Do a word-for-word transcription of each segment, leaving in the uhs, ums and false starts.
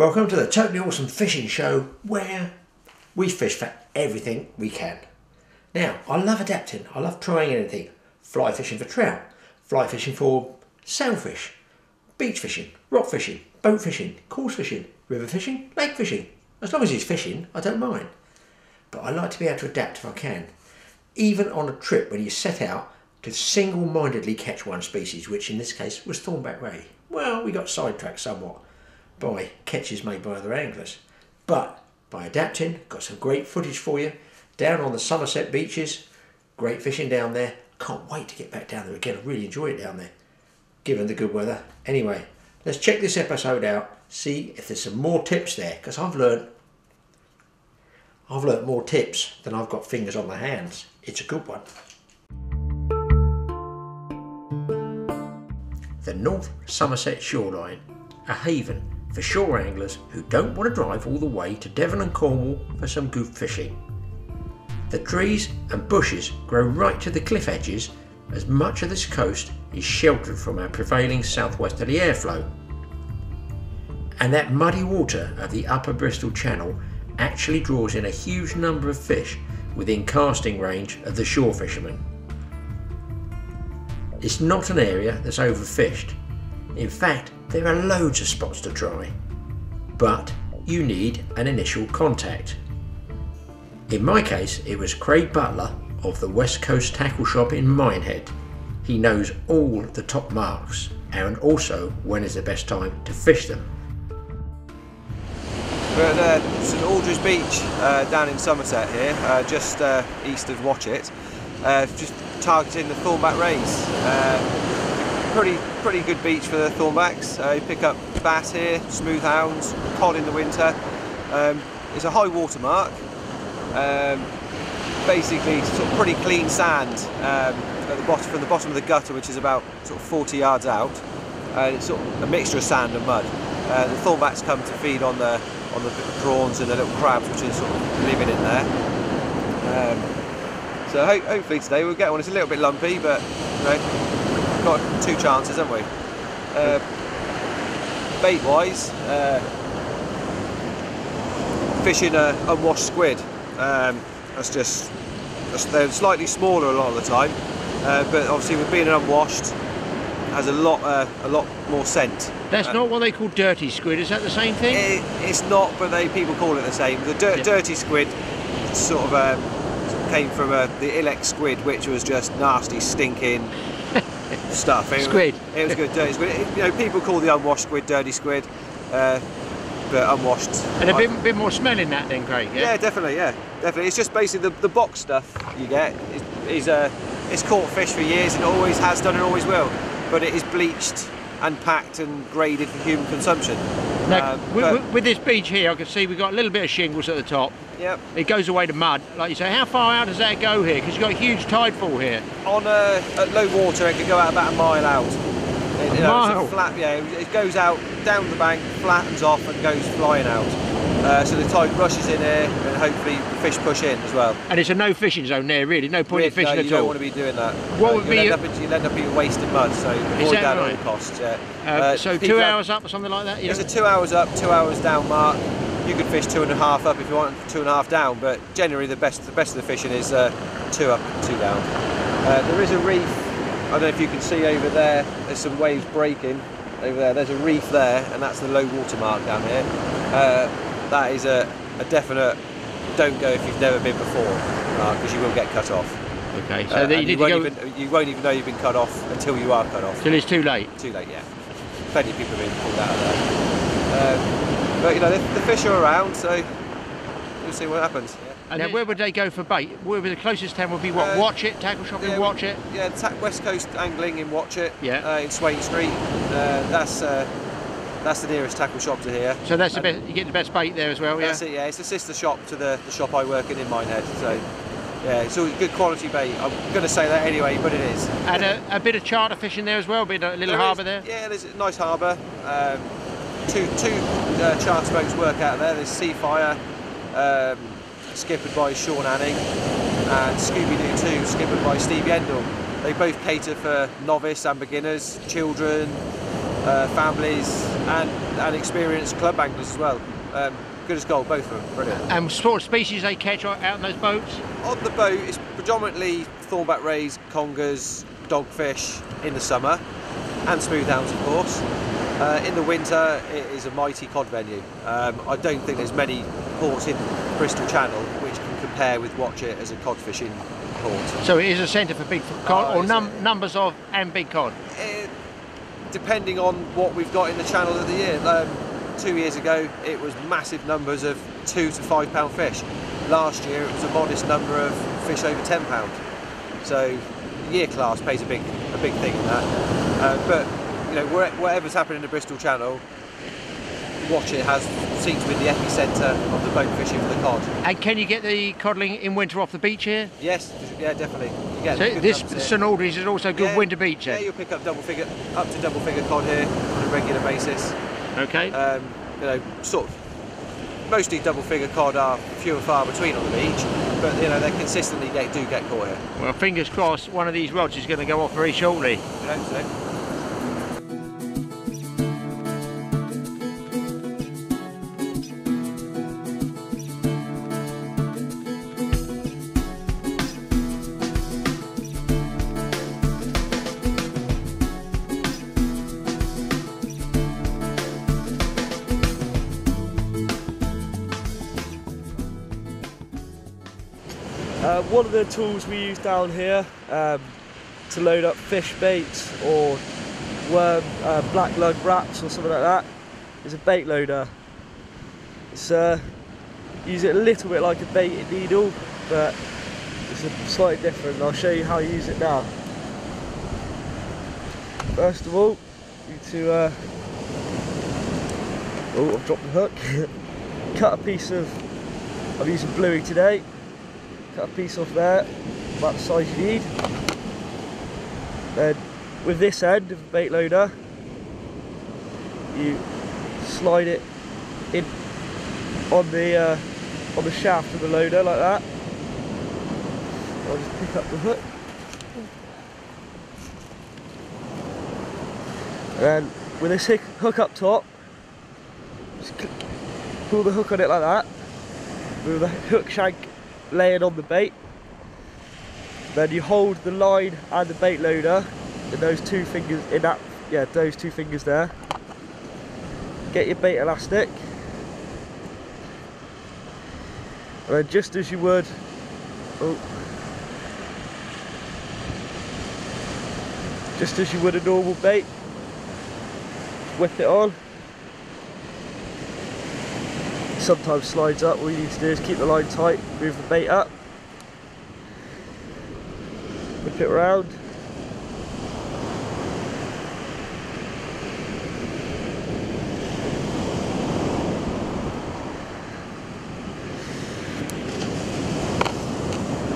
Welcome to the totally awesome fishing show where we fish for everything we can. Now, I love adapting, I love trying anything. Fly fishing for trout, fly fishing for sailfish, beach fishing, rock fishing, boat fishing, course fishing, river fishing, lake fishing. As long as it's fishing, I don't mind. But I like to be able to adapt if I can. Even on a trip when you set out to single-mindedly catch one species, which in this case was Thornback Ray. Well, we got sidetracked somewhat by catches made by other anglers, but by adapting, got some great footage for you down on the Somerset beaches. Great fishing down there. Can't wait to get back down there again. I really enjoy it down there, given the good weather. Anyway, let's check this episode out, see if there's some more tips there, because I've learned I've learned more tips than I've got fingers on my hands. It's a good one. The North Somerset shoreline, a haven for shore anglers who don't want to drive all the way to Devon and Cornwall for some good fishing. The trees and bushes grow right to the cliff edges, as much of this coast is sheltered from our prevailing southwesterly airflow. And that muddy water of the upper Bristol channel actually draws in a huge number of fish within casting range of the shore fishermen. It's not an area that's overfished. In fact, there are loads of spots to try, but you need an initial contact. In my case, it was Craig Butler of the West Coast Tackle Shop in Minehead. He knows all the top marks and also when is the best time to fish them. We're at uh, St Aldrie's Beach uh, down in Somerset here, uh, just uh, east of Watchet, uh, just targeting the Thornback Rays. Uh, pretty, pretty good beach for the Thornbacks. Uh, you pick up bass here, Smoothounds, cod in the winter. Um, it's a high water mark. Um, basically sort of pretty clean sand um, at the bottom, from the bottom of the gutter, which is about sort of forty yards out, and uh, it's sort of a mixture of sand and mud. Uh, the Thornbacks come to feed on the on the prawns and the little crabs which are sort of living in there. Um, so ho hopefully today we'll get one. It's a little bit lumpy, but you know, we've got two chances, haven't we? Uh, bait wise, uh, fishing a unwashed squid. Um, that's just, that's, they're slightly smaller a lot of the time, uh, but obviously with being unwashed, has a lot uh, a lot more scent. That's uh, not what they call dirty squid, is that the same thing? It, it's not, but they people call it the same. The dirt, yeah. Dirty squid sort of um, came from uh, the ilex squid, which was just nasty, stinking stuff. It, squid. It was good, dirty squid. It, you know, people call the unwashed squid dirty squid. Uh, But unwashed. And a bit, bit more smell in that then, Craig, yeah? Yeah, definitely, yeah. Definitely. It's just basically the, the box stuff you get is, is uh, it's caught fish for years and always has done and always will. But it is bleached and packed and graded for human consumption. Now, um, with, with this beach here, I can see we've got a little bit of shingles at the top. Yep. It goes away to mud. Like you say, how far out does that go here? Because you've got a huge tide fall here. On uh, at low water, it could go out about a mile out. It, you know, wow. It's a flat, yeah, it goes out down the bank, flattens off and goes flying out. Uh, so the tide rushes in here and hopefully the fish push in as well. And it's a no fishing zone there really, no point in fishing no, at all. You don't want to be doing that. What uh, would be end up, you'll end up being wasted mud, so avoid that, that right? At all costs. Yeah. Uh, uh, so two hours up or something like that? Yeah. It's a two hours up, two hours down mark. You could fish two and a half up if you want, two and a half down, but generally the best, the best of the fishing is uh, two up and two down. Uh, there is a reef. I don't know if you can see over there, there's some waves breaking over there. There's a reef there, and that's the low water mark down here. Uh, that is a, a definite don't go if you've never been before, because uh, you will get cut off. Okay, so uh, you, need you, won't to go even, you won't even know you've been cut off until you are cut off. Until it's too late? Too late, yeah. Plenty of people have been pulled out of there. Um, but you know, the, the fish are around, so we'll see what happens. Yeah. And then where would they go for bait? Where would the closest town would be? What? Uh, Watchet, tackle shop yeah, in Watchet. Yeah, West Coast Angling in Watchet. Yeah. Uh, in Swain Street. Uh, that's uh, that's the nearest tackle shop to here. So that's and the best. You get the best bait there as well. Yeah. That's it. Yeah, it's a sister shop to the, the shop I work in in Minehead. So yeah, it's all good quality bait. I'm going to say that anyway, but it is. And a, a bit of charter fishing there as well. A bit of a little harbour there. Yeah, there's a nice harbour. Um, two two uh, charter boats work out there. There's Seafire. Um, skippered by Sean Anning, and Scooby-Doo two, skippered by Steve Yendall. They both cater for novice and beginners, children, uh, families and, and experienced club anglers as well. Um, good as gold, both of them, brilliant. And um, sort of species they catch out in those boats? On the boat, it's predominantly thornback rays, congers, dogfish in the summer, and smoothhounds, of course. Uh, in the winter, it is a mighty cod venue. Um, I don't think there's many ports in Bristol Channel which can compare with Watchet as a cod fishing port. So it is a centre for big cod, oh, or num it? numbers of and big cod? It, depending on what we've got in the channel of the year. Um, two years ago, it was massive numbers of two to five pound fish. Last year, it was a modest number of fish over ten pound. So year class plays a big, a big thing in that. Uh, but you know, whatever's happening in the Bristol Channel, Watchet has seemed to be the epicentre of the boat fishing for the cod. And can you get the codling in winter off the beach here? Yes, yeah, definitely. You get so this St Aldrie's is also a good yeah, winter beach. Yeah, you'll pick up double figure, up to double figure cod here on a regular basis. Okay. Um, you know, sort of. Mostly double figure cod are few and far between on the beach, but you know they consistently get, do get caught here. Well, fingers crossed, one of these rods is going to go off very shortly. I hope so. Uh, one of the tools we use down here um, to load up fish baits or worm uh, black lug wraps or something like that is a bait loader. It's uh, use it a little bit like a baited needle, but it's a slightly different. I'll show you how to use it now. First of all, you need to uh, oh, I've dropped the hook. Cut a piece of. I'm using bluey today. Cut a piece off there, about the size you need. Then with this end of the bait loader, you slide it in on the uh, on the shaft of the loader like that. I'll just pick up the hook. And then with this hook up top, just pull the hook on it like that. Move the hook shank laying on the bait, then you hold the line and the bait loader in those two fingers in that yeah those two fingers there. Get your bait elastic, and then just as you would oh, just as you would a normal bait, whip it on. Sometimes slides up. All you need to do is keep the line tight, move the bait up, whip it around,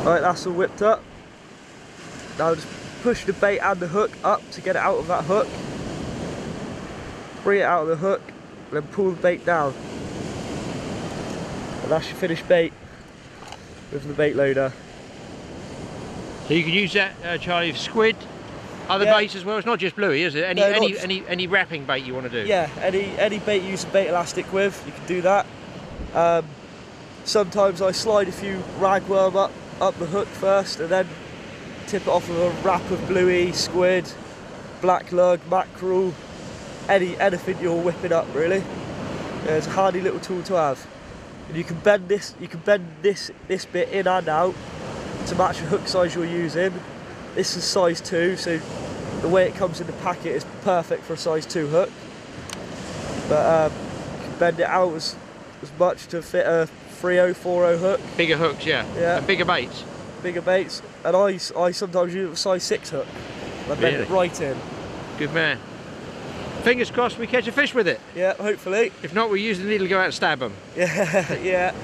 alright, that's all whipped up. Now just push the bait and the hook up to get it out of that hook, bring it out of the hook, and then pull the bait down. And that's your finished bait with the bait loader. So you can use that, uh, Charlie, for squid, other yeah. baits as well. It's not just bluey, is it? Any no, any, just... any any wrapping bait you want to do? Yeah, any any bait you use a bait elastic with, you can do that. Um, sometimes I slide a few ragworm up up the hook first, and then tip it off with a wrap of bluey, squid, black lug, mackerel, any anything you're whipping up really. Yeah, it's a hardy little tool to have. And you can bend this, you can bend this this bit in and out to match the hook size you're using. This is size two, so the way it comes in the packet is perfect for a size two hook. But um, you can bend it out as, as much to fit a three oh, four oh hook. Bigger hooks, yeah. Yeah. And bigger baits. Bigger baits, and I I sometimes use a size six hook. And I bend really? it right in. Good man. Fingers crossed we catch a fish with it. Yeah, hopefully. If not, we use the needle to go out and stab them. Yeah, yeah.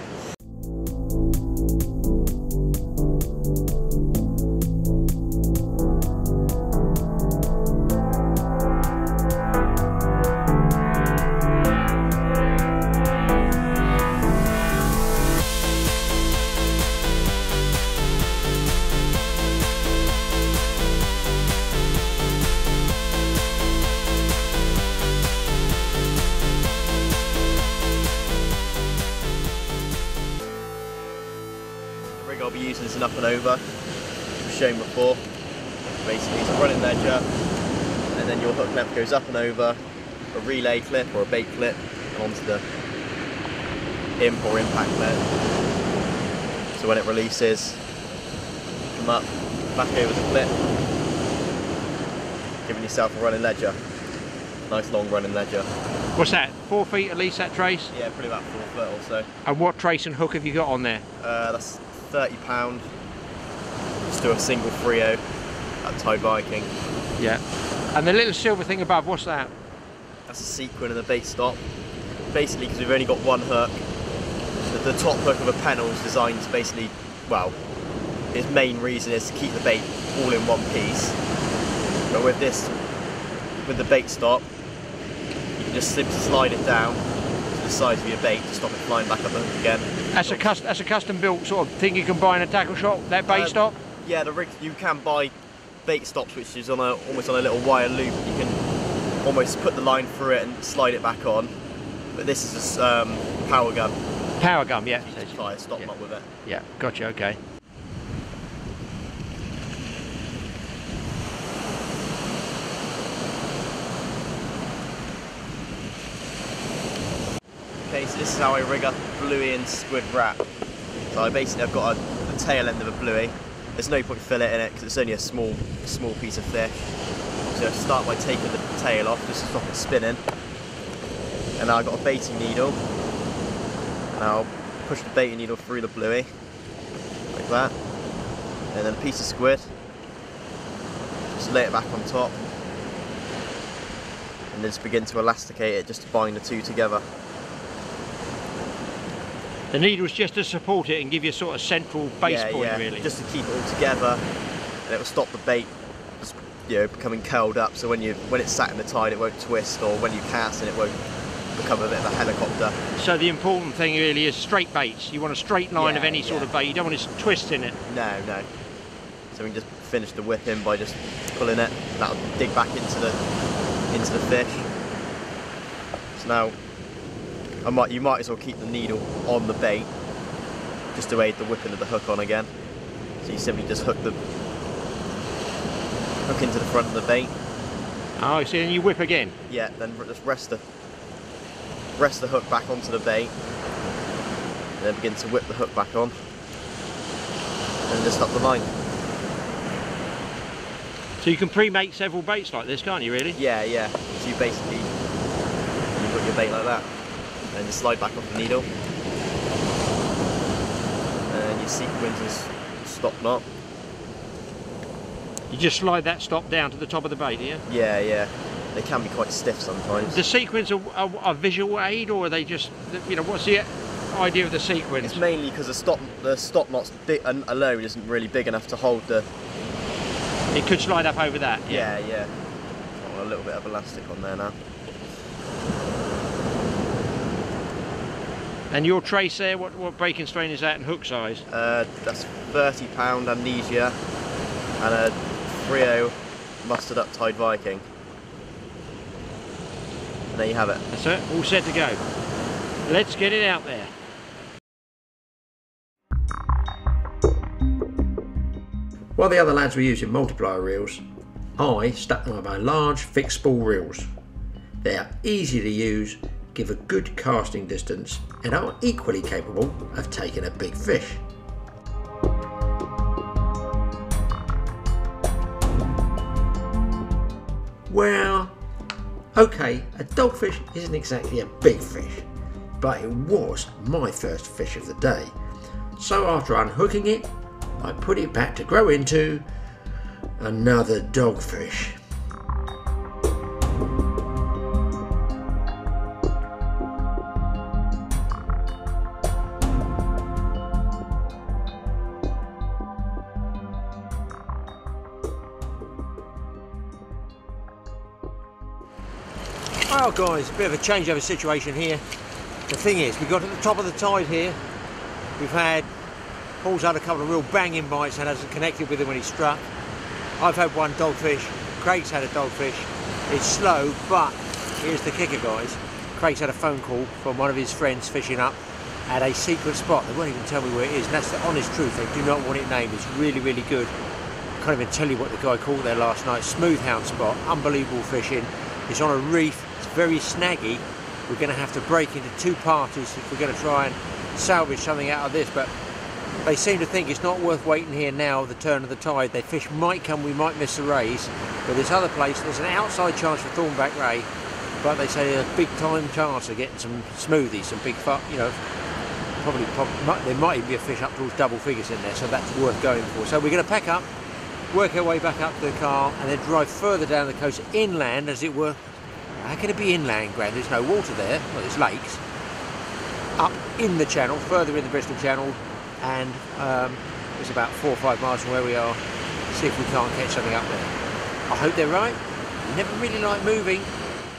rig I'll be using is an up and over, which was shown before. Basically it's a running ledger, and then your hook lamp goes up and over a relay clip or a bait clip and onto the imp or impact net. So when it releases, come up, back over the clip, giving yourself a running ledger. Nice long running ledger. What's that, four feet at least, that trace? Yeah, probably about four foot or so. And what trace and hook have you got on there? Uh, that's thirty pound, just do a single three oh at Thai Viking. Yeah, and the little silver thing above, what's that? That's a sequin and a bait stop. Basically, because we've only got one hook, the, the top hook of a panel is designed to basically, well, its main reason is to keep the bait all in one piece. But with this, with the bait stop, you can just simply slide it down to the size of your bait to stop it flying back up the hook again. That's a, cust that's a custom built sort of thing you can buy in a tackle shop, that bait um, stop? Yeah, the rig, you can buy bait stops, which is on a, almost on a little wire loop. You can almost put the line through it and slide it back on. But this is just um, power gun. Power gun, yeah. You just fire, stop knot with it. Yeah, gotcha, okay. Okay, so this is how I rig up bluey and squid wrap. So I basically I've got a, a tail end of a bluey. There's no point fillet in it because it's only a small, small piece of fish. So I start by taking the tail off just to stop it spinning. And now I've got a baiting needle, and I'll push the baiting needle through the bluey, like that, and then a piece of squid, just lay it back on top, and then just begin to elasticate it just to bind the two together. The needle's just to support it and give you a sort of central base yeah, point yeah, really? Just to keep it all together, and it will stop the bait just, you know, becoming curled up, so when, you, when it's sat in the tide it won't twist, or when you cast and it won't become a bit of a helicopter. So the important thing really is straight baits. You want a straight line yeah, of any yeah. sort of bait. You don't want it to twist in it. No, no. So we can just finish the whip in by just pulling it. That'll dig back into the into the fish. So now I might you might as well keep the needle on the bait just to aid the whipping of the hook on again. So you simply just hook the hook into the front of the bait. Oh, so then you whip again? Yeah, then just rest the rest the hook back onto the bait, and then begin to whip the hook back on, and just up the line. So you can pre-make several baits like this, can't you really? Yeah, yeah, so you basically, you put your bait like that, and just slide back off the needle, and your sequins is stop knot. You just slide that stop down to the top of the bait, yeah? Yeah, yeah. They can be quite stiff sometimes. The sequins are, are, are visual aid, or are they just, you know, what's the idea of the sequins? It's mainly because the stop the stop knots alone isn't really big enough to hold the... It could slide up over that. Yeah, yeah. yeah. Oh, a little bit of elastic on there now. And your trace there, what, what breaking strain is that and hook size? Uh, that's thirty pound amnesia and a three oh mustard up Tide Viking. There you have it. That's it, all set to go. Let's get it out there. While the other lads were using multiplier reels, I stuck them on my large fixed spool reels. They are easy to use, give a good casting distance, and are equally capable of taking a big fish. Well, okay, a dogfish isn't exactly a big fish, but it was my first fish of the day. So after unhooking it, I put it back to grow into another dogfish. Well guys, a bit of a changeover situation here. The thing is, we got at the top of the tide here, we've had, Paul's had a couple of real banging bites and hasn't connected with him when he struck. I've had one dogfish, Craig's had a dogfish. It's slow, but here's the kicker guys. Craig's had a phone call from one of his friends fishing up at a secret spot. They won't even tell me where it is, and that's the honest truth. They do not want it named. It's really, really good. Can't even tell you what the guy called there last night. Smoothhound spot, unbelievable fishing. It's on a reef, it's very snaggy. We're going to have to break into two parties if we're going to try and salvage something out of this, but they seem to think it's not worth waiting here now, the turn of the tide. Their fish might come, we might miss the rays. But this other place, there's an outside chance for Thornback Ray, but they say there's a big time chance of getting some smoothies, some big, you know, probably, probably there might even be a fish up towards double figures in there, so that's worth going for. So we're going to pack up, work our way back up to the car, and then drive further down the coast, inland as it were. How can it be inland, Graham? There's no water there, well, there's lakes. Up in the channel, further in the Bristol Channel, and um, it's about four or five miles from where we are. See if we can't catch something up there. I hope they're right. I never really like moving,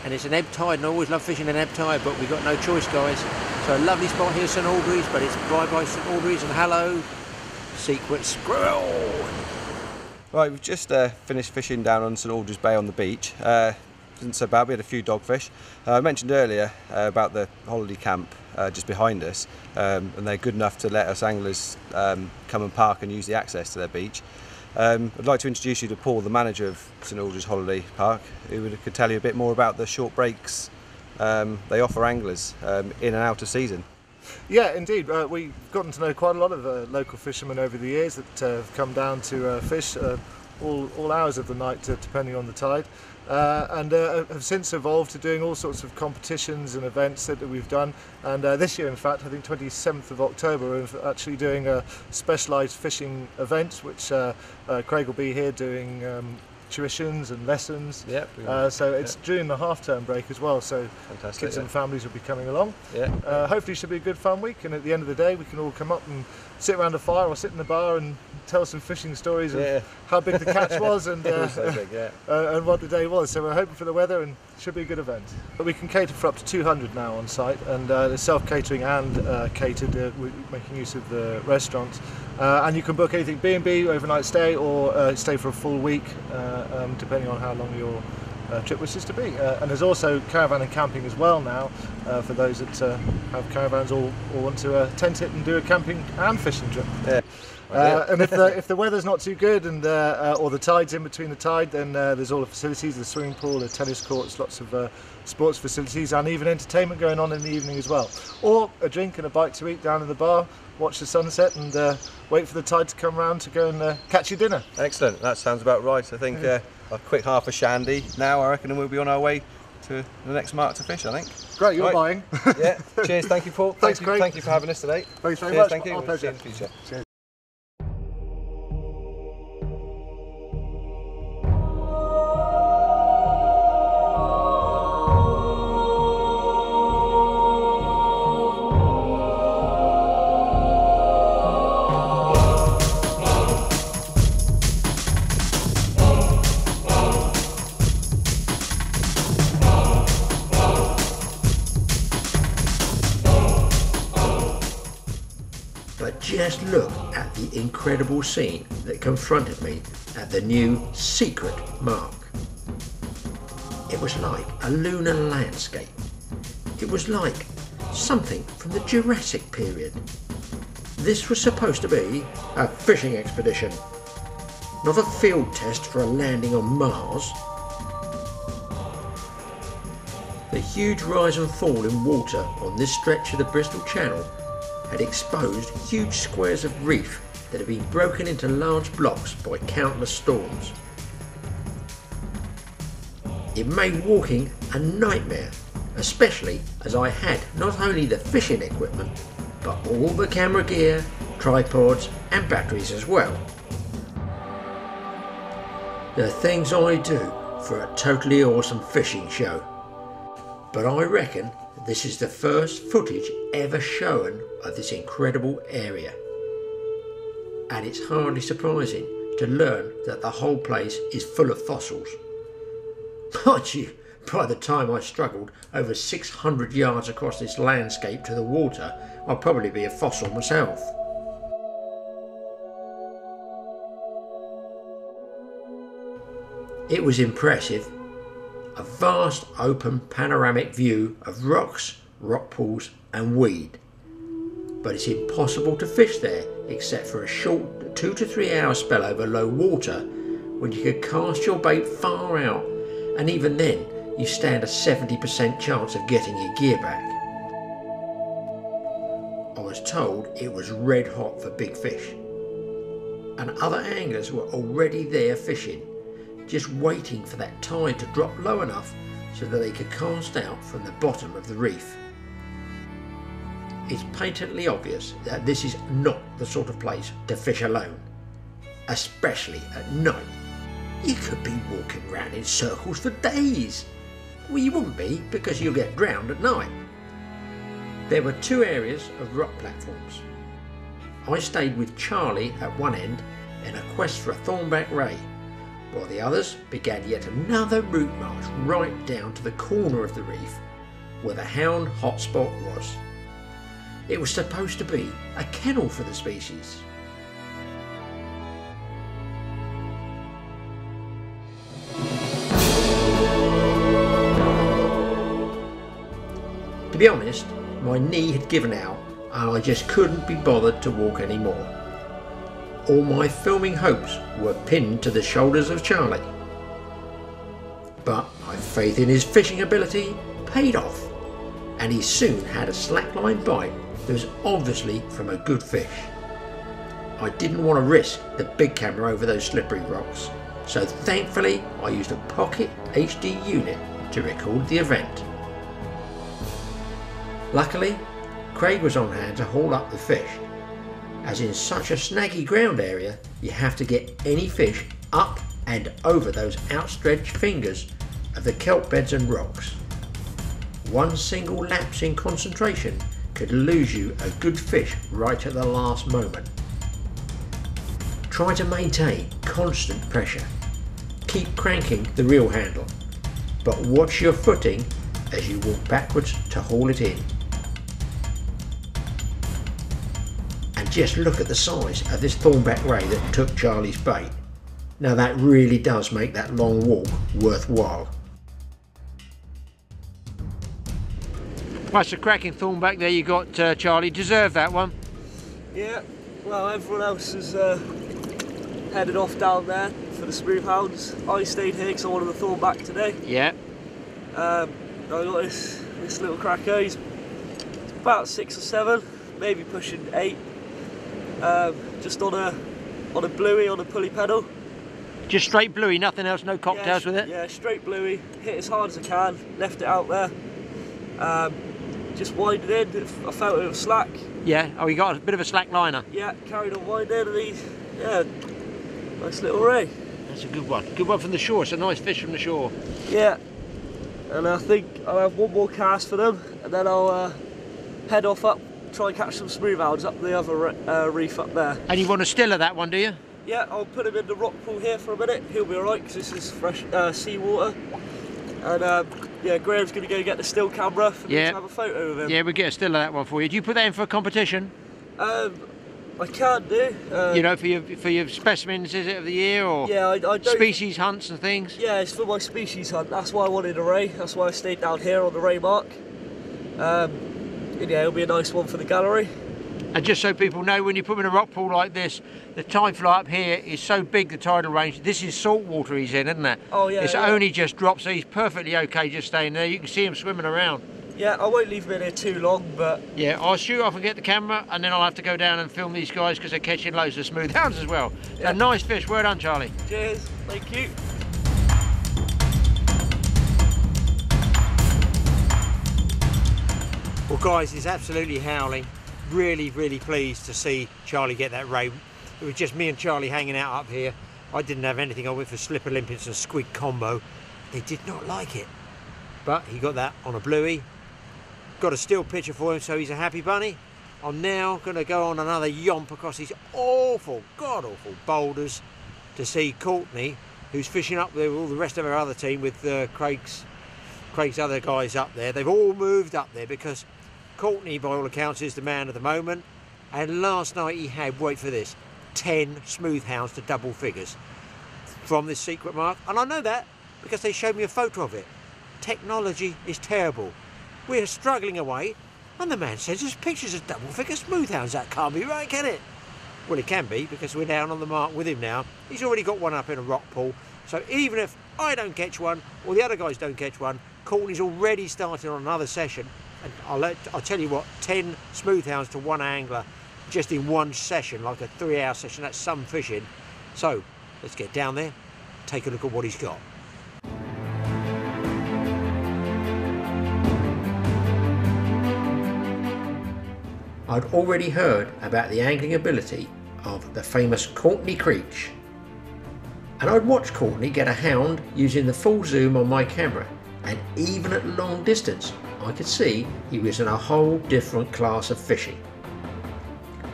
and it's an ebb tide, and I always love fishing an ebb tide, but we've got no choice, guys. So a lovely spot here, St Aldrie's, but it's bye-bye St Aldrie's and hello, Secret Squirrel. Right, we've just uh, finished fishing down on St Aldrie's Bay on the beach. Uh, wasn't so bad, we had a few dogfish. Uh, I mentioned earlier uh, about the holiday camp uh, just behind us, um, and they're good enough to let us anglers um, come and park and use the access to their beach. Um, I'd like to introduce you to Paul, the manager of St Aldrie's Holiday Park, who could tell you a bit more about the short breaks um, they offer anglers um, in and out of season. Yeah, indeed. Uh, we've gotten to know quite a lot of uh, local fishermen over the years that uh, have come down to uh, fish uh, all, all hours of the night, uh, depending on the tide, uh, and uh, have since evolved to doing all sorts of competitions and events that we've done. And uh, this year, in fact, I think twenty-seventh of October, we're actually doing a specialised fishing event, which uh, uh, Craig will be here doing um, tuitions and lessons. Yep. Uh, so it's yep. during the half-term break as well, so Fantastic, kids yeah. and families will be coming along. Yep. Uh, hopefully it should be a good fun week, and at the end of the day we can all come up and sit around a fire or sit in the bar and tell some fishing stories yeah. of how big the catch was and, uh, it was so big, yeah. uh, and what the day was. So we're hoping for the weather, and it should be a good event. But we can cater for up to two hundred now on site, and uh, there's self-catering and uh, catered, uh, we're making use of the restaurants. Uh, and you can book anything, B and B, overnight stay, or uh, stay for a full week, uh, um, depending on how long your uh, trip wishes to be. Uh, and there's also caravan and camping as well now, uh, for those that uh, have caravans or, or want to uh, tent it and do a camping and fishing trip. Yeah. Uh, and if the, if the weather's not too good, and uh, uh, or the tide's in between the tide, then uh, there's all the facilities, the swimming pool, the tennis courts, lots of uh, sports facilities, and even entertainment going on in the evening as well. Or a drink and a bite to eat down in the bar, watch the sunset, and uh, wait for the tide to come round to go and uh, catch your dinner. Excellent, that sounds about right. I think uh, a quick half a shandy now, I reckon, and we'll be on our way to the next mark to fish, I think. Great, you're right. buying. Yeah, cheers, thank you, Paul. Thanks, thank you, Craig. Thank you for having us today. Thanks very cheers, much. Thank you. Our pleasure. See you in the future. Cheers. Just look at the incredible scene that confronted me at the new secret mark. It was like a lunar landscape. It was like something from the Jurassic period. This was supposed to be a fishing expedition, not a field test for a landing on Mars. The huge rise and fall in water on this stretch of the Bristol Channel had exposed huge squares of reef that had been broken into large blocks by countless storms. It made walking a nightmare, especially as I had not only the fishing equipment, but all the camera gear, tripods and batteries as well. The things I do for a totally awesome fishing show. But I reckon this is the first footage ever shown of this incredible area, and it's hardly surprising to learn that the whole place is full of fossils. Mind you, by the time I struggled over six hundred yards across this landscape to the water, I'll probably be a fossil myself. It was impressive. A vast open panoramic view of rocks, rock pools and weed. but it's impossible to fish there except for a short two to three hour spell over low water when you could cast your bait far out, and even then you stand a seventy percent chance of getting your gear back. I was told it was red hot for big fish, and other anglers were already there fishing, just waiting for that tide to drop low enough so that they could cast out from the bottom of the reef. It's patently obvious that this is not the sort of place to fish alone, especially at night. You could be walking around in circles for days. Well, you wouldn't be, because you'll get drowned at night. There were two areas of rock platforms. I stayed with Charlie at one end in a quest for a Thornback Ray, while the others began yet another route march right down to the corner of the reef where the hound hotspot was. It was supposed to be a kennel for the species. To be honest, my knee had given out and I just couldn't be bothered to walk anymore. All my filming hopes were pinned to the shoulders of Charlie. But my faith in his fishing ability paid off, and he soon had a slackline bite that was obviously from a good fish. I didn't want to risk the big camera over those slippery rocks, so thankfully I used a pocket H D unit to record the event. Luckily, Craig was on hand to haul up the fish, as in such a snaggy ground area you have to get any fish up and over those outstretched fingers of the kelp beds and rocks. One single lapse in concentration could lose you a good fish right at the last moment. Try to maintain constant pressure. Keep cranking the reel handle, but watch your footing as you walk backwards to haul it in. Just look at the size of this Thornback Ray that took Charlie's bait. Now that really does make that long walk worthwhile. Well, it's a cracking Thornback there you got, uh, Charlie. Deserved that one. Yeah, well, everyone else has uh, headed off down there for the Smoothounds. I stayed here because I wanted the Thornback today. Yeah. Um, I got this, this little cracker. He's about six or seven, maybe pushing eight. Um, just on a on a bluey on a pulley pedal. Just straight bluey, nothing else, no cocktails yeah, with it? Yeah, straight bluey, hit as hard as I can, left it out there. Um, just winded in, I felt it was slack. Yeah, oh, you got a bit of a slack liner. Yeah, carried on winding and he, yeah, nice little ray. That's a good one, good one from the shore, it's a nice fish from the shore. Yeah, and I think I'll have one more cast for them and then I'll uh, head off up, try and catch some Smoothounds up the other uh, reef up there. And you want to stiller that one, do you? Yeah, I'll put him in the rock pool here for a minute. He'll be alright because this is fresh uh, sea water. And um, yeah, Graham's going to go get the still camera for yeah. me to have a photo of him. Yeah, we'll get a stiller that one for you. Do you put that in for a competition? Um, I can do. Uh, you know, for your for your specimens, is it, of the year, or yeah, I, I don't, species hunts and things? Yeah, it's for my species hunt. That's why I wanted a ray. That's why I stayed down here on the ray mark. Um, Yeah, it'll be a nice one for the gallery. And just so people know, when you put them in a rock pool like this, the tide fly up here is so big, the tidal range. This is salt water he's in, isn't it? Oh yeah. It's yeah. only just dropped, so he's perfectly okay just staying there. You can see him swimming around. Yeah, I won't leave him in here too long, but yeah, I'll shoot off and get the camera, and then I'll have to go down and film these guys because they're catching loads of Smoothounds as well. Yeah. A nice fish. Well done, Charlie. Cheers. Thank you. Well guys, it's absolutely howling. Really, really pleased to see Charlie get that ray. It was just me and Charlie hanging out up here. I didn't have anything. I went for Slip Olympics and Squid Combo. They did not like it. But he got that on a bluey. Got a still picture for him, so he's a happy bunny. I'm now going to go on another yomp across these awful, god-awful boulders to see Courtnay, who's fishing up there with all the rest of her other team with uh, Craig's, Craig's other guys up there. They've all moved up there because Courtnay, by all accounts, is the man of the moment, and last night he had, wait for this, ten Smoothounds to double figures from this secret mark. And I know that because they showed me a photo of it. Technology is terrible. We're struggling away And the man says there's pictures of double-figure Smoothounds. That can't be right, can it? Well, it can be, because we're down on the mark with him now. He's already got one up in a rock pool. So even if I don't catch one, or the other guys don't catch one, Courtnay's already started on another session. And I'll, let, I'll tell you what, ten Smoothhounds to one angler, just in one session, like a three-hour session. That's some fishing. So let's get down there, take a look at what he's got. I'd already heard about the angling ability of the famous Courtnay Creech, and I'd watched Courtnay get a hound using the full zoom on my camera, and even at long distance I could see he was in a whole different class of fishing.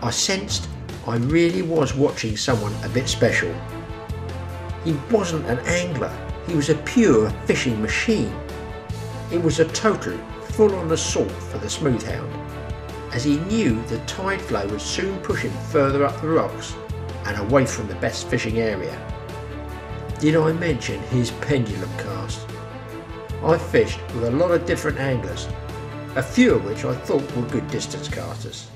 I sensed I really was watching someone a bit special. He wasn't an angler, he was a pure fishing machine. It was a total full-on assault for the Smoothhound, as he knew the tide flow would soon push him further up the rocks and away from the best fishing area. Did I mention his pendulum cast? I fished with a lot of different anglers, a few of which I thought were good distance casters,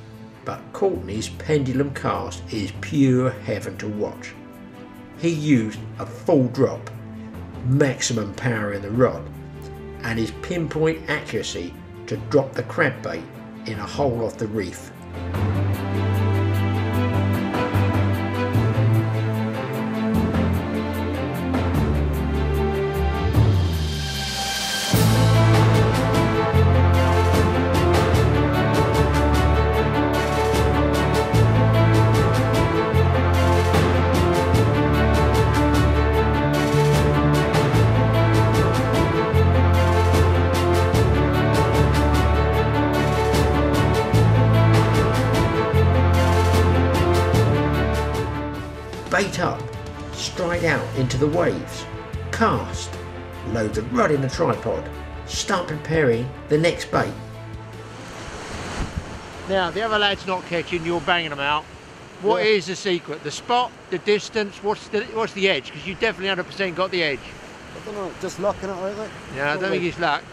but Courtnay's pendulum cast is pure heaven to watch. He used a full drop, maximum power in the rod, and his pinpoint accuracy to drop the crab bait in a hole off the reef. Up, stride out into the waves, cast, load the rod in the tripod, start preparing the next bait. Now the other lad's not catching, you're banging them out. What yeah. is the secret? The spot, the distance, what's the what's the edge? Because you definitely one hundred percent got the edge. I don't know, just luck in it, I think. Yeah, I don't Probably. think it's luck.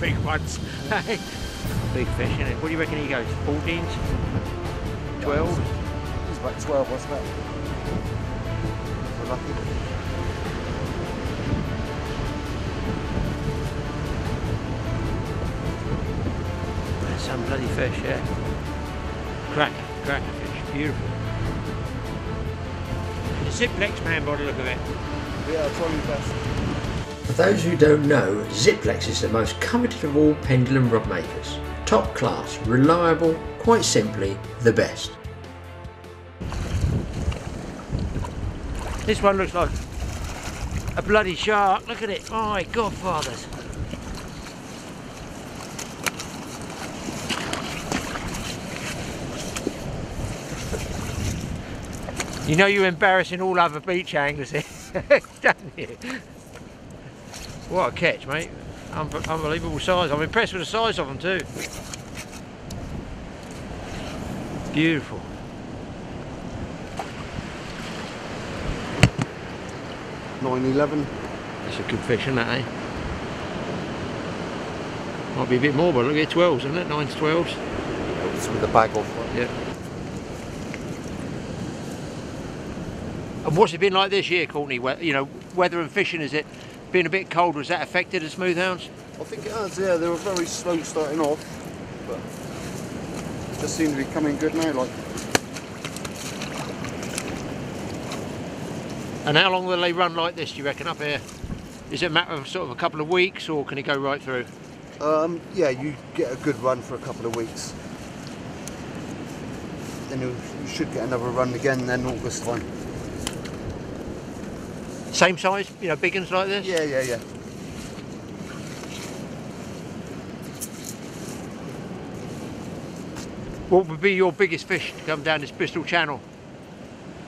Big ones. Big fish, isn't it? What do you reckon he goes? fourteens? twelves? He's about twelve, wasn't it? We're lucky. That's some bloody fish, yeah. Cracker, cracker fish, beautiful. It's a Zziplex man by the look of it. Yeah, it's probably best. For those who don't know, Zziplex is the most coveted of all pendulum rod makers. Top class, reliable, quite simply the best. This one looks like a bloody shark, look at it, my godfathers. You know you're embarrassing all other beach anglers here, don't you? What a catch, mate. Unbe unbelievable size. I'm impressed with the size of them too. Beautiful. nine eleven. That's a good fish, isn't it, eh? Might be a bit more, but look at twelves, isn't it? nines, twelves. Yeah, it's with the bag off. Right? Yeah. And what's it been like this year, Courtnay? We you know, weather and fishing, is it? Being a bit cold, was that affected the Smoothhounds? I think it has, yeah. They were very slow starting off, but it just seemed to be coming good now, like. And how long will they run like this, do you reckon, up here? Is it a matter of sort of a couple of weeks, or can it go right through? Um, yeah, you get a good run for a couple of weeks. Then you should get another run again, then August time. Same size, you know, big ones like this? Yeah, yeah, yeah. What would be your biggest fish to come down this Bristol channel?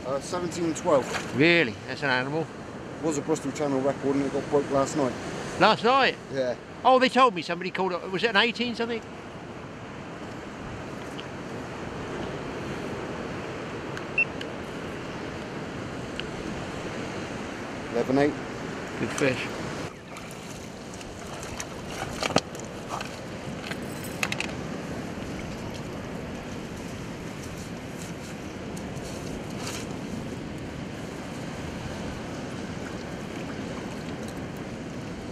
Uh, seventeen twelve. Really? That's an animal. It was a Bristol Channel record and it got broke last night. Last night? Yeah. Oh, they told me somebody called it, was it an eighteen something? eleven eight. Good fish.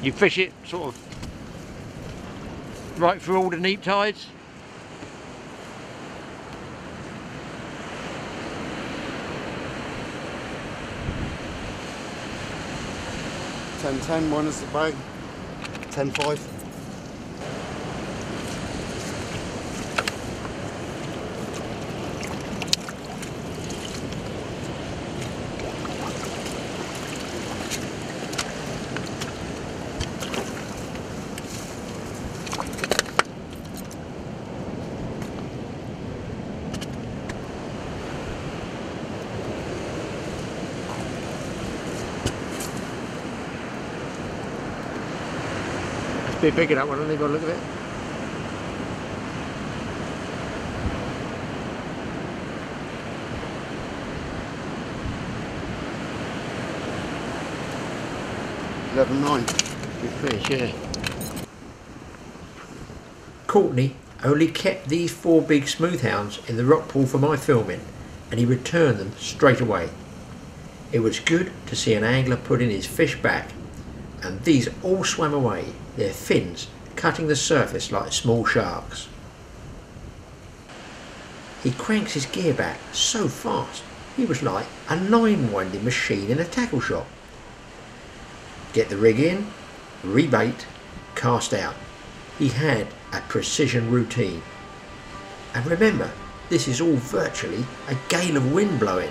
You fish it sort of right through all the neap tides. ten ten minus the bait, ten five. They're bigger that one, aren't they, by the look of it? eleven nine. Good fish, yeah. Courtnay only kept these four big smoothhounds in the rock pool for my filming, and he returned them straight away. It was good to see an angler put in his fish back, and these all swam away, their fins cutting the surface like small sharks. He cranks his gear back so fast, he was like a line winding machine in a tackle shop. Get the rig in, rebait, cast out. He had a precision routine. And remember, this is all virtually a gale of wind blowing.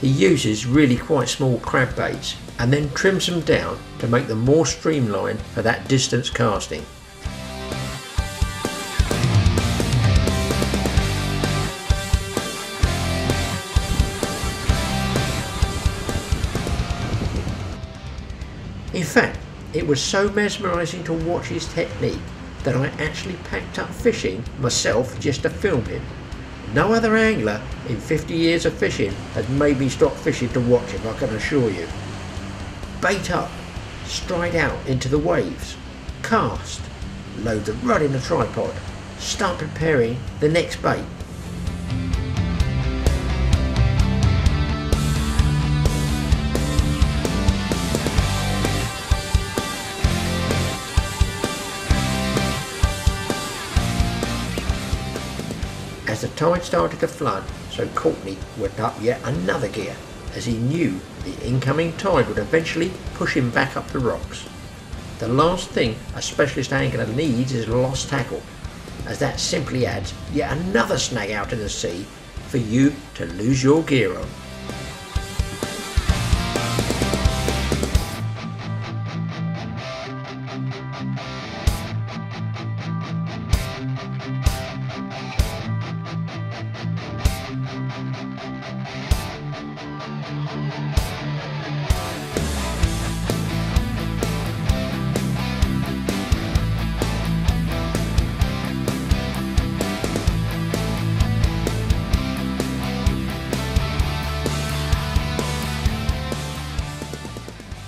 He uses really quite small crab baits and then trims them down to make them more streamlined for that distance casting. In fact, it was so mesmerising to watch his technique that I actually packed up fishing myself just to film him. No other angler in fifty years of fishing has made me stop fishing to watch him, I can assure you. Bait up, stride out into the waves, cast, load the rod in the tripod, start preparing the next bait. As the tide started to flood, so Courtnay went up yet another gear, as he knew the incoming tide would eventually push him back up the rocks. The last thing a specialist angler needs is a lost tackle, as that simply adds yet another snag out in the sea for you to lose your gear on.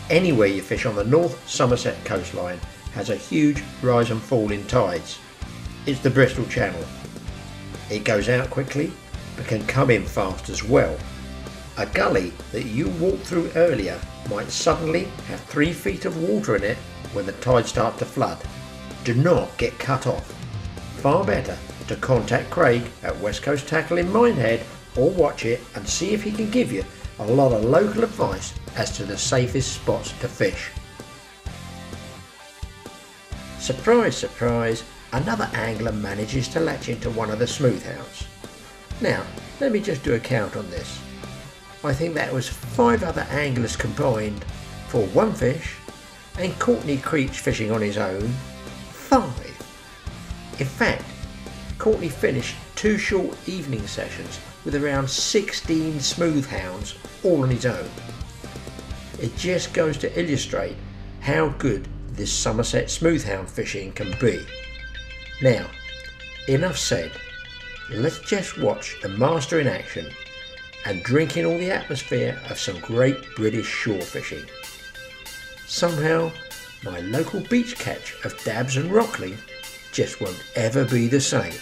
Anywhere you fish on the North Somerset coastline has a huge rise and fall in tides. It's the Bristol Channel. It goes out quickly but can come in fast as well. A gully that you walked through earlier might suddenly have three feet of water in it when the tide starts to flood. Do not get cut off. Far better to contact Craig at West Coast Tackle in Minehead or Watchet and see if he can give you a lot of local advice as to the safest spots to fish. Surprise, surprise, another angler manages to latch into one of the Smoothounds. Now, let me just do a count on this. I think that was five other anglers combined for one fish, and Courtnay Creech fishing on his own, five. In fact, Courtnay finished two short evening sessions with around sixteen Smoothhounds all on his own. It just goes to illustrate how good this Somerset Smoothhound fishing can be. Now, enough said. Let's just watch the master in action and drink in all the atmosphere of some great British shore fishing. Somehow, my local beach catch of dabs and rockling just won't ever be the same.